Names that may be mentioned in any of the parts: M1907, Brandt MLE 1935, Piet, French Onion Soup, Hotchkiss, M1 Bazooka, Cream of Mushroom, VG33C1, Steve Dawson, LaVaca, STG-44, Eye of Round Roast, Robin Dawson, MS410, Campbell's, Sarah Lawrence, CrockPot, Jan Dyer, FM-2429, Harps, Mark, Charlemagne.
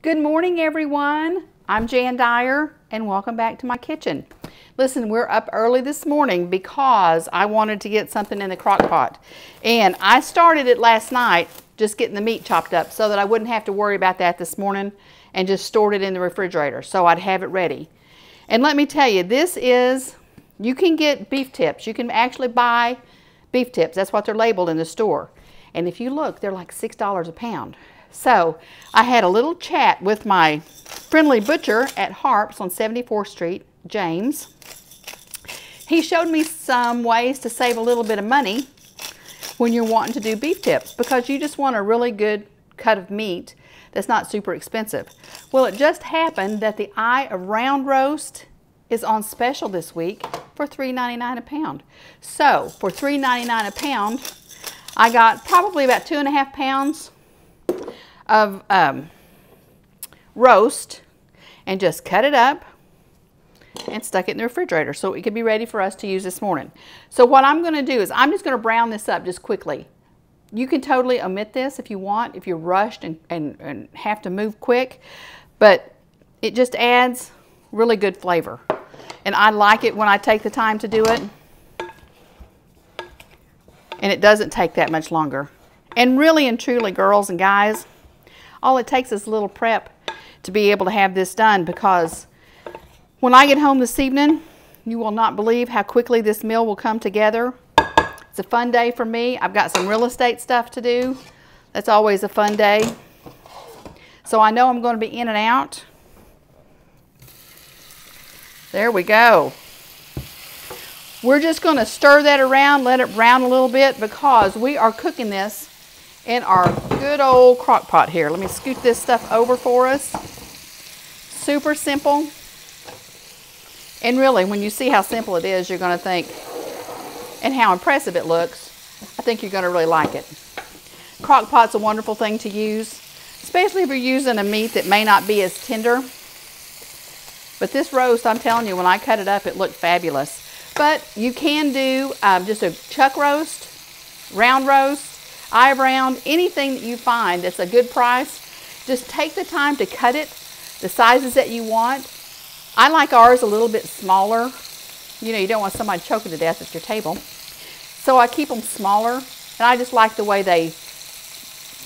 Good morning, everyone. I'm Jan Dyer, and welcome back to my kitchen. Listen, we're up early this morning because I wanted to get something in the crock pot. And I started it last night, just getting the meat chopped up so that I wouldn't have to worry about that this morning, and just stored it in the refrigerator so I'd have it ready. And let me tell you, this is, you can get beef tips. You can actually buy beef tips. That's what they're labeled in the store. And if you look, they're like $6 a pound. So I had a little chat with my friendly butcher at Harps on 74th Street, James. He showed me some ways to save a little bit of money when you're wanting to do beef tips, because you just want a really good cut of meat that's not super expensive. Well, it just happened that the Eye of Round Roast is on special this week for $3.99 a pound. So for $3.99 a pound, I got probably about 2.5 pounds of roast, and just cut it up and stuck it in the refrigerator so it could be ready for us to use this morning. So what I'm going to do is I'm just going to brown this up just quickly. You can totally omit this if you want, if you're rushed and have to move quick, but it just adds really good flavor. And I like it when I take the time to do it, and it doesn't take that much longer. And really and truly, girls and guys, all it takes is a little prep to be able to have this done, because when I get home this evening, you will not believe how quickly this meal will come together. It's a fun day for me. I've got some real estate stuff to do. That's always a fun day. So I know I'm going to be in and out. There we go. We're just going to stir that around, let it brown a little bit, because we are cooking this in our good old crock pot here. Let me scoot this stuff over for us. Super simple. And really, when you see how simple it is, you're going to think, and how impressive it looks, I think you're going to really like it. Crock pot's a wonderful thing to use, especially if you're using a meat that may not be as tender. But this roast, I'm telling you, when I cut it up, it looked fabulous. But you can do just a chuck roast, round roast, eye round, anything that you find that's a good price. Just take the time to cut it the sizes that you want. I like ours a little bit smaller. You know, you don't want somebody choking to death at your table. So I keep them smaller, and I just like the way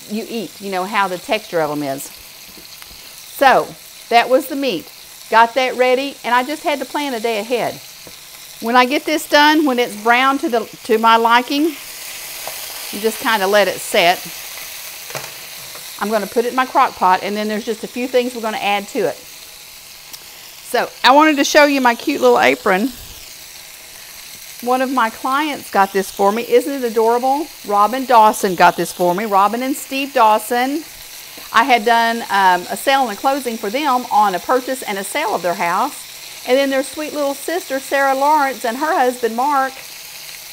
you eat, you know, how the texture of them is. So that was the meat. Got that ready, and I just had to plan a day ahead. When I get this done, when it's brown to my liking, you just kind of let it set. I'm going to put it in my crock pot, and then there's just a few things we're going to add to it. So I wanted to show you my cute little apron. One of my clients got this for me. Isn't it adorable? Robin Dawson got this for me. Robin and Steve Dawson. I had done a sale and a closing for them on a purchase and a sale of their house. And then their sweet little sister, Sarah Lawrence, and her husband, Mark,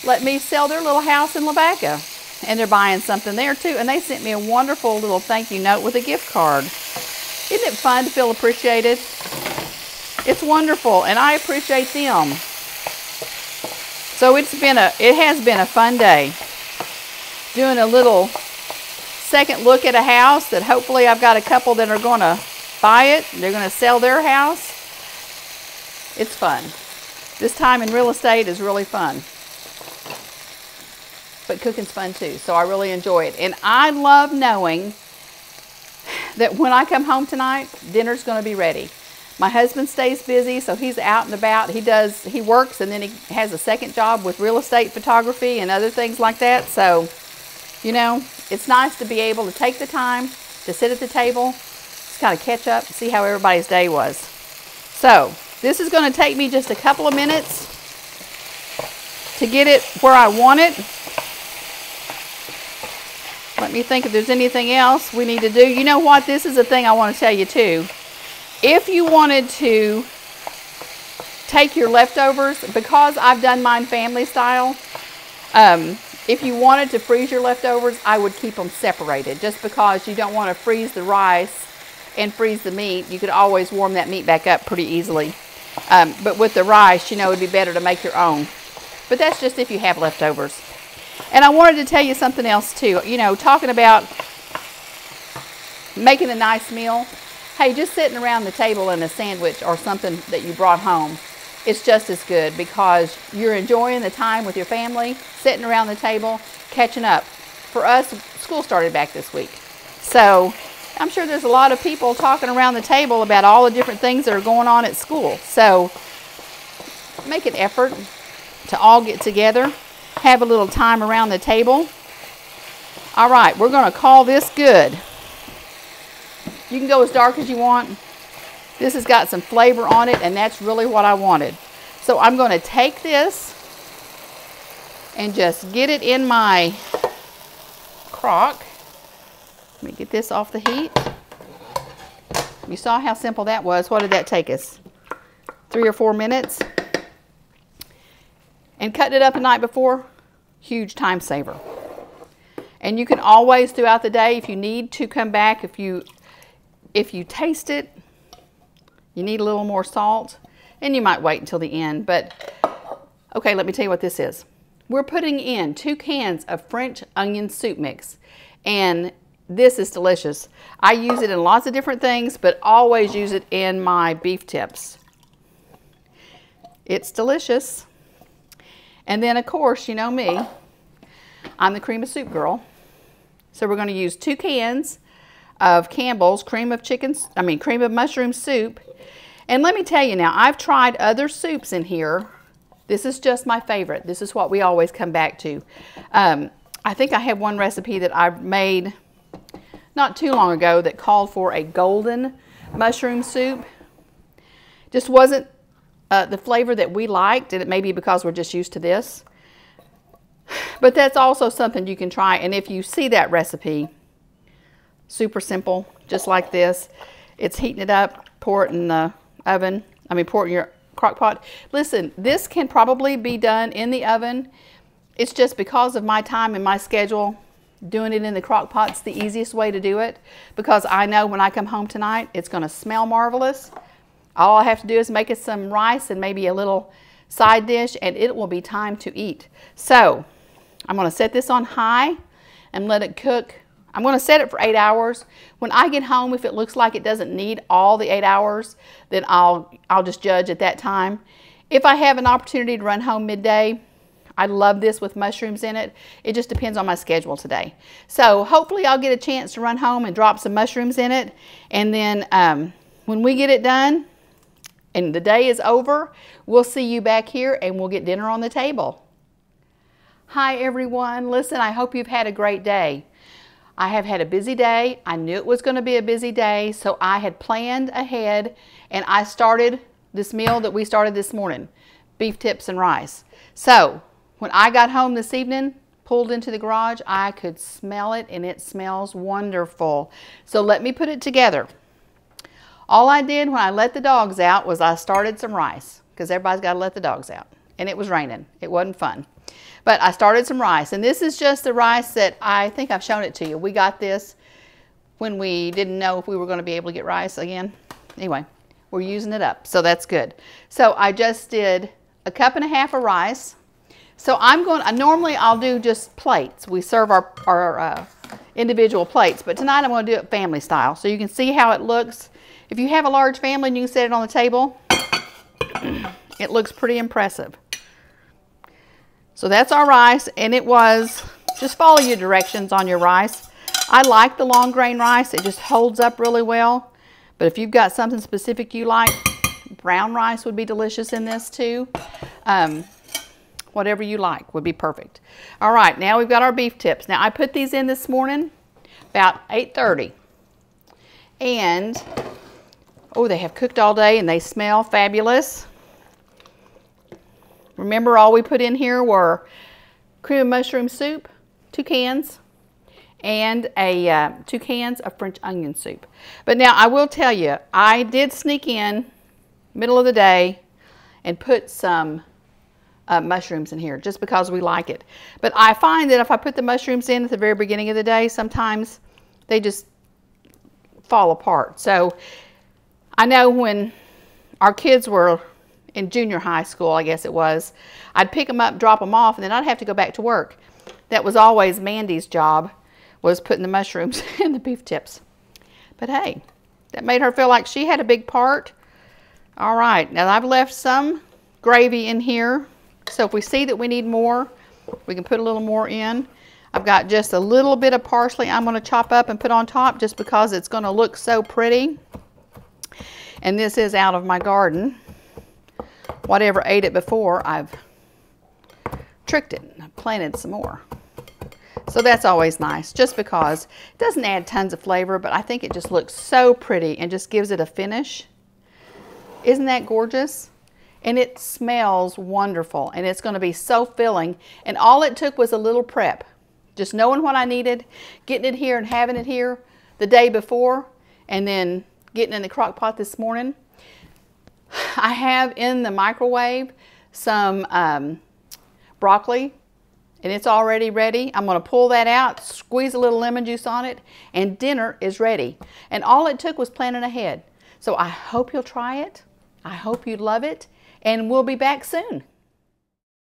let me sell their little house in LaVaca. And they're buying something there, too. And they sent me a wonderful little thank you note with a gift card. Isn't it fun to feel appreciated? It's wonderful, and I appreciate them. So it has been a fun day, doing a little second look at a house that hopefully I've got a couple that are going to buy it. They're going to sell their house. It's fun. This time in real estate is really fun. But cooking's fun too, so I really enjoy it. And I love knowing that when I come home tonight, dinner's going to be ready. My husband stays busy, so he's out and about. He works, and then he has a second job with real estate photography and other things like that. So, you know, it's nice to be able to take the time to sit at the table, just kind of catch up, see how everybody's day was. So this is going to take me just a couple of minutes to get it where I want it. Let me think if there's anything else we need to do. You know what? This is a thing I want to tell you too. If you wanted to take your leftovers, because I've done mine family style, if you wanted to freeze your leftovers, I would keep them separated, just because you don't want to freeze the rice and freeze the meat. You could always warm that meat back up pretty easily. But with the rice, you know, it'd be better to make your own. But that's just if you have leftovers. And I wanted to tell you something else too. You know, talking about making a nice meal. Hey, just sitting around the table in a sandwich or something that you brought home, it's just as good because you're enjoying the time with your family, sitting around the table, catching up. For us, school started back this week. So I'm sure there's a lot of people talking around the table about all the different things that are going on at school. So make an effort to all get together, have a little time around the table. All right, we're going to call this good. You can go as dark as you want. This has got some flavor on it, and that's really what I wanted. So I'm going to take this and just get it in my crock. Let me get this off the heat. You saw how simple that was. What did that take us? 3 or 4 minutes? And cutting it up the night before, huge time saver. And you can always, throughout the day, if you need to come back, if you taste it, you need a little more salt, and you might wait until the end. But, okay, let me tell you what this is. We're putting in 2 cans of French onion soup mix, and this is delicious. I use it in lots of different things, but always use it in my beef tips. It's delicious. And then, of course, you know me, I'm the cream of soup girl. So we're going to use 2 cans of Campbell's cream of mushroom soup. And let me tell you now, I've tried other soups in here. This is just my favorite. This is what we always come back to. I think I have one recipe that I've made not too long ago that called for a golden mushroom soup. Just wasn't the flavor that we liked, and it may be because we're just used to this. But that's also something you can try, and if you see that recipe, super simple, just like this. It's heating it up, pour it in the oven. I mean, pour it in your crock pot. Listen, this can probably be done in the oven. It's just because of my time and my schedule, doing it in the crock pot's the easiest way to do it, because I know when I come home tonight, it's going to smell marvelous. All I have to do is make it some rice and maybe a little side dish, and it will be time to eat. So I'm going to set this on high and let it cook. I'm going to set it for 8 hours. When I get home, if it looks like it doesn't need all the 8 hours, then I'll just judge at that time. If I have an opportunity to run home midday, I love this with mushrooms in it. It just depends on my schedule today. So hopefully I'll get a chance to run home and drop some mushrooms in it. And then when we get it done and the day is over, we'll see you back here and we'll get dinner on the table. Hi everyone. Listen, I hope you've had a great day. I have had a busy day. I knew it was going to be a busy day, so I had planned ahead, and I started this meal that we started this morning, beef tips and rice. So when I got home this evening, pulled into the garage, I could smell it, and it smells wonderful. So let me put it together. All I did when I let the dogs out was I started some rice, because everybody's got to let the dogs out, and it was raining. It wasn't fun. But I started some rice, and this is just the rice that I think I've shown it to you. We got this when we didn't know if we were going to be able to get rice again. Anyway, we're using it up, so that's good. So I just did 1.5 cups of rice. So I'm going, normally I'll do just plates. We serve our individual plates, but tonight I'm going to do it family style. So you can see how it looks. If you have a large family and you can set it on the table, it looks pretty impressive. So that's our rice, and it was, just follow your directions on your rice. I like the long grain rice. It just holds up really well. But if you've got something specific you like, brown rice would be delicious in this too. Whatever you like would be perfect. All right, now we've got our beef tips. Now I put these in this morning about 8:30. And, oh, they have cooked all day and they smell fabulous. Remember, all we put in here were cream of mushroom soup, 2 cans, and 2 cans of French onion soup. But now I will tell you, I did sneak in middle of the day and put some mushrooms in here just because we like it. But I find that if I put the mushrooms in at the very beginning of the day, sometimes they just fall apart. So I know when our kids were in junior high school, I guess it was, I'd pick them up, drop them off, and then I'd have to go back to work. That was always Mandy's job, was putting the mushrooms and the beef tips. But hey, That made her feel like she had a big part. All right, now I've left some gravy in here. So if we see that we need more, we can put a little more in. I've got just a little bit of parsley I'm going to chop up and put on top just because it's going to look so pretty. And this is out of my garden. Whatever ate it before, I've tricked it and planted some more. So that's always nice just because it doesn't add tons of flavor, but I think it just looks so pretty and just gives it a finish. Isn't that gorgeous? And it smells wonderful and it's going to be so filling. And all it took was a little prep. Just knowing what I needed, getting it here and having it here the day before, and then getting in the crock pot this morning. I have in the microwave some broccoli and it's already ready. I'm going to pull that out, squeeze a little lemon juice on it, and dinner is ready. And all it took was planning ahead. So I hope you'll try it. I hope you love it. And we'll be back soon.